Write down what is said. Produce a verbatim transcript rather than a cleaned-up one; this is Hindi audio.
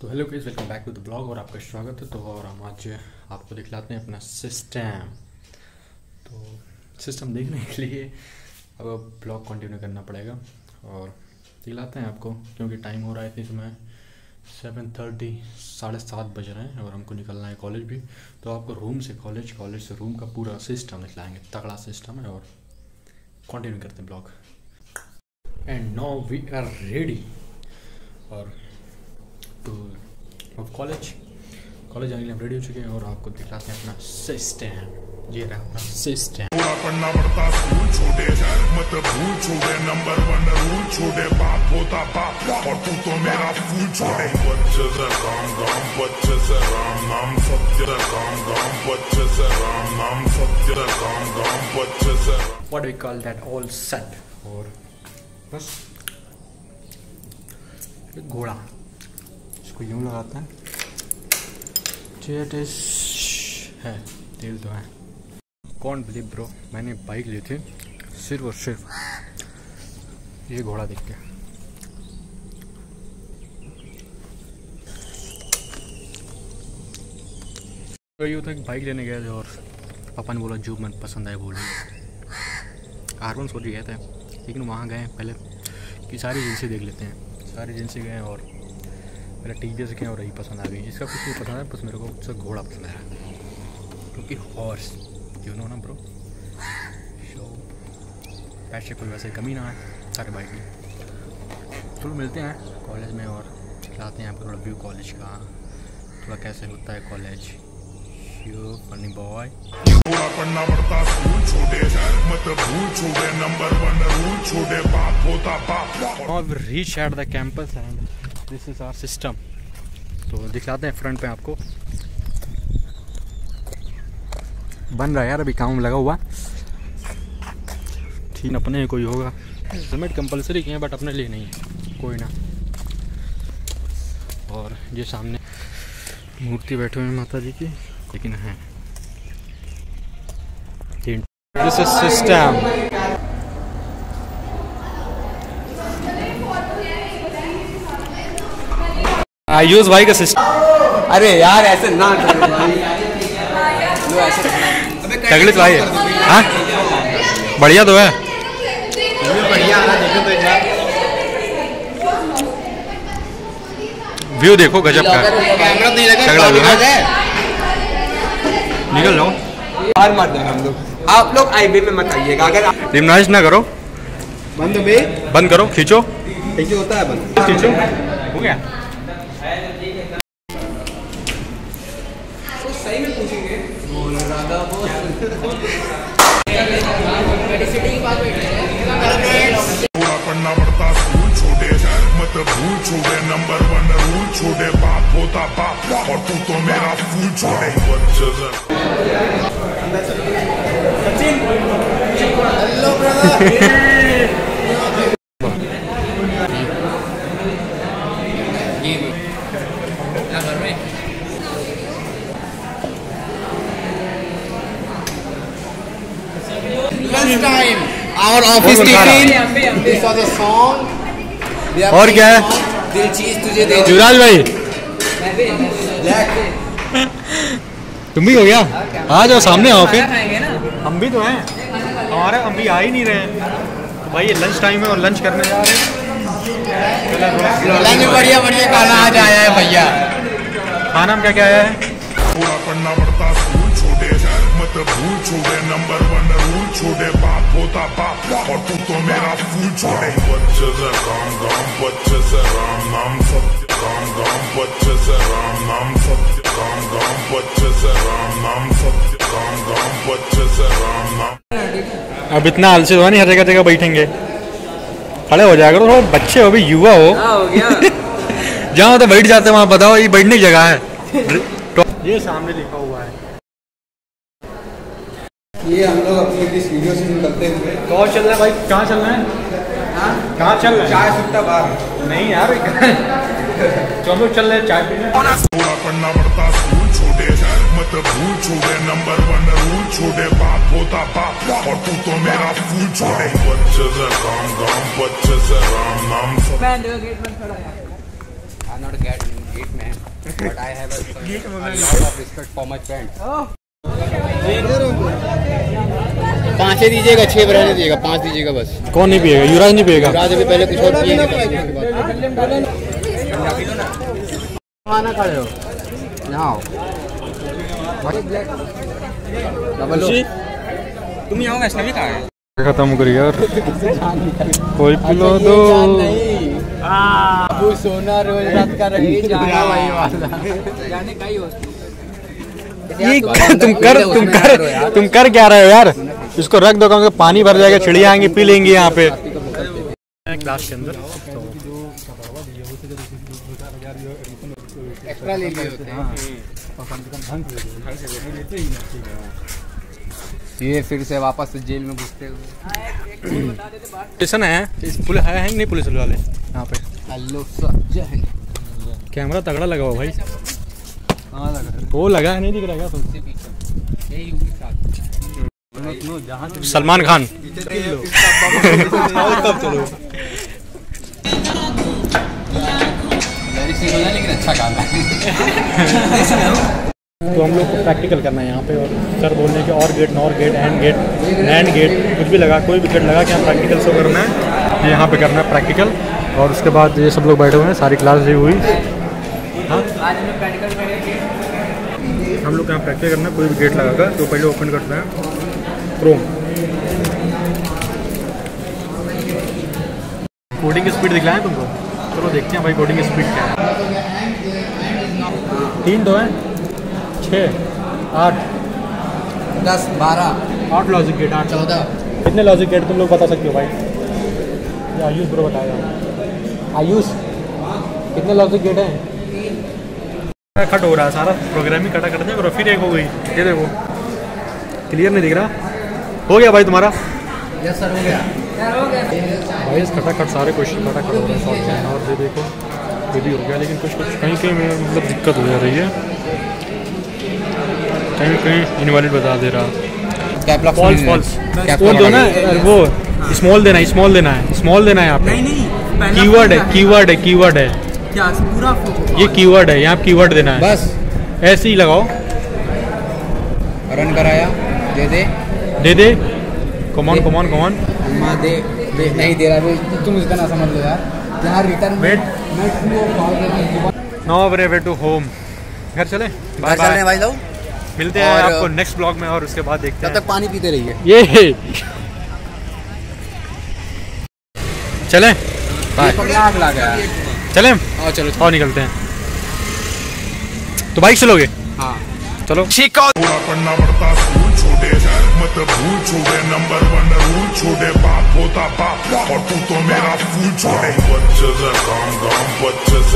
तो hello guys, welcome back to the blog और आपका स्वागत है। तो और हम आज आपको दिखलाते हैं अपना सिस्टम। तो सिस्टम देखने के लिए अब ब्लॉग कंटिन्यू करना पड़ेगा और दिखलाते हैं आपको, क्योंकि टाइम हो रहा है इस समय सेवन थर्टी साढ़े सात बज रहे हैं और हमको निकलना है कॉलेज भी। तो आपको रूम से कॉलेज, कॉलेज से रूम का पूरा सिस्टम दिखलाएँगे। तगड़ा सिस्टम है और कंटिन्यू करते हैं blog. And now we are ready और तो अब कॉलेज कॉलेज जाने के लिए हम रेडी हो चुके हैं और आपको दिखलाते हैं अपना सिस्टम। ये रहा अपना सिस्टम। पूरा पढ़ना पड़ता स्कूल छोड़े, मत भूल छोड़े, नंबर वन रूल छोड़े, बाप होता बाप और तू तो मेरा फूल छोड़े। बच्चे से राम राम, बच्चे से राम नाम, सत्य राम राम, बच्चे से राम नाम, सत्य राम राम, बच्चे से what we call that all set. और बस घोड़ा यूँ लगाते हैं, है तेल तो है। कौन बिलीव ब्रो, मैंने बाइक ली थी सिर्फ और सिर्फ ये घोड़ा देख के। तो यूँ था बाइक लेने गए थे और पापा ने बोला जो मन पसंद आए बोलो। आर वन सोच गए थे लेकिन वहाँ गए पहले कि सारी एजेंसी देख लेते हैं। सारी एजेंसी गए और मेरा टी वी एस क्या और यही पसंद आ गई। इसका कुछ नहीं पसंद है, बस मेरे को उसका घोड़ा पसंद आया क्योंकि हॉर्स यू नो ना ब्रो। सो पैसे कोई वैसे कमी ना है सारे बाइक में। चलो मिलते हैं कॉलेज में और दिखलाते हैं आपको थोड़ा व्यू कॉलेज का, थोड़ा कैसे होता है कॉलेज। यू फनी बॉय, पूरा पढ़ना पड़ता स्कूल छोड़े, मत भूल छोड़े, नंबर वन रूल छोड़े, बाप होता बाप। और reach at the campus and this is our system. तो दिखलाते हैं फ्रंट पे आपको। बन रहा है यार, अभी काम लगा हुआ ठीक। अपने कोई होगा, हेलमेट कंपलसरी किए हैं बट अपने लिए नहीं है, कोई ना। और ये सामने मूर्ति बैठे हुए हैं माता जी की, लेकिन है दिस इज सिस्टम। आयुष भाई का सिस्टम। अरे यार ऐसे ना तगड़े भाई है, बढ़िया तो है। व्यू देखो गजब का, निकल लो। और मत हम लोग, आप लोग हाईवे में मत आइएगा। अगर जिमनाइज ना करो, बंद बंद करो, खींचो होता है बंद, खींचो हो गया। पूरा पढ़ना पड़ता स्कूल छोड़े, मत भूल छोड़े, नंबर वन रूल छोड़े, बाप होता बाप और तू तो मेरा फूल छोड़े। Our office tiffin, this was a song. और क्या है? दिल चीज तुझे दे। जुराज भाई तुम भी हो गया? आ जाओ सामने आओ फिर। हम भी तो हैं, हमारे हम भी आ ही नहीं रहे हैं भाई। ये लंच टाइम है और लंच करने जा रहे हैं। बढ़िया बढ़िया खाना आज आया है भैया। खाना में क्या क्या आया है? पूरा पढ़ना पड़ता स्कूल छोड़े, मत भूल छोड़े, नंबर वन रूल छोड़े, बाप होता बाप और तू तो मेरा फूल छोड़े। बच्चे से राम राम, बच्चे से राम नाम, सत्य राम राम, बच्चे से राम नाम, सत्य राम राम, बच्चे से राम नाम, सत्य राम राम, बच्चे से राम नाम। अब इतना आलसी हुआ नहीं, हर जगह जगह बैठेंगे, खड़े हो जाएगा। तो बच्चे हो भी, युवा हो, जहाँ तो बैठ जाते वहाँ बताओ ये बैठने की जगह है। ये सामने लिखा हुआ है, ये हम लोग अपनी वीडियो से निकलते हुए। कहाँ चल रहा है भाई? कहाँ चल रहा है? कहाँ चल रहा है? चाय सुट्टा बाहर नहीं यार, चलो चल रहे चाय पीने। पूरा पढ़ना पड़ता स्कूल छोड़े, मत भूल छोड़े, नंबर वन रूल छोड़े, बाप होता बाप और तू तो मेरा फूल छोड़े। बच्चे से राम राम, बच्चे से राम नाम। मैं गेट में खड़ा है, गेट में but I have a, a lot of respect for my friends. पाँच दीजिएगा, छह रहने दीजिएगा, पाँच दीजिएगा बस। कौन नहीं पिएगा? युवराज नहीं पिएगा। युवराज अभी पहले कुछ और पिएगा। खाना खा रहे हो यहाँ तुम यहाँ वैष्णवी कहाँ है? खत्म करिए यार, कोई पिलो दो। अबू सोना रोज रात का रही जाना भाई वाला। जाने का ही होती। तुम कर तुम कर तुम कर क्या रहे हो यार? इसको रख दो, क्योंकि पानी भर जाएगा, चिड़िया आएंगी पी लेंगी यहाँ पे। क्लास के अंदर एक्स्ट्रा ले लिए होते हैं ये, फिर से वापस जेल में घुसते हुए। स्टेशन है इस पुलिस है नहीं, पुलिस वाले यहाँ पे कैमरा तगड़ा लगा हुआ भाई। हाँ लगा, वो लगा है नहीं दिख रहा तुमसे। सलमान खान अच्छा काम है। तो हम लोग को प्रैक्टिकल करना है यहाँ पे, और सर बोल रहे हैं कि और gate nor gate and gate NAND gate कुछ भी लगा, कोई भी गेट लगा कि हम प्रैक्टिकल शो करना है, ये यहाँ पे करना है प्रैक्टिकल। और उसके बाद ये सब लोग बैठे हुए हैं, सारी क्लास ये हुई। हाँ हम लोग यहाँ प्रैक्टिकल करना है, कोई भी गेट लगाकर तो पहले ओपन करते हैं क्रोम। कोडिंग की स्पीड दिखलाएं तुमको, चलो देखते हैं भाई कोडिंग की स्पीड क्या है। तीन दो है, छः आठ दस बारह, आठ लॉजिक गेट, आठ चौदह। कितने लॉजिक गेट तुम लोग बता सकते हो भाई? आयुष ब्रो बताएगा। आयुष कितने लॉजिक गेट हैं? कट हो रहा है सारा प्रोग्रामिंग, कटा करते हैं फिर एक हो गई। ये देखो क्लियर नहीं दिख रहा। हो गया भाई तुम्हारा? यस सर हो गया भाई। खटाखट सारे क्वेश्चन खटाखट हो रहे हैं, और ये देखो ये भी हो गया, लेकिन कुछ कुछ कहीं कहीं में मतलब दिक्कत हो जा रही है, कहीं कहीं इनवैलिड बता दे रहा। फॉल्स फॉल्स वो दो ना, वो स्मॉल देना है, स्मॉल देना है, स्मॉल देना है यहाँ पे। नहीं कीवर्ड है, कीवर्ड है, कीवर्ड है क्या पूरा? ये कीवर्ड है, यहाँ पे कीवर्ड देना है बस। ऐसे ही लगाओ, रन कराया, दे दे दे दे कमॉन कमॉन कमॉन दे दे। नहीं दे रहा, तुम इसका ना समझ लो यार। यहाँ return wait no way to home, घर चले घर चले भाई लोग। मिलते हैं आपको नेक्स्ट ब्लॉग में, और उसके बाद देखते हैं, तब तक पानी पीते रहिए। ये चलें बाय, चलें और चलो और निकलते हैं। तो बाइक चलोगे? हाँ चलो ठीक है। पढ़ना पड़ता स्कूल छोटे, मत भूल छोड़े नंबर वन रूल छोड़े, बाप होता बाप और तू तो मेरा फूल छोड़े।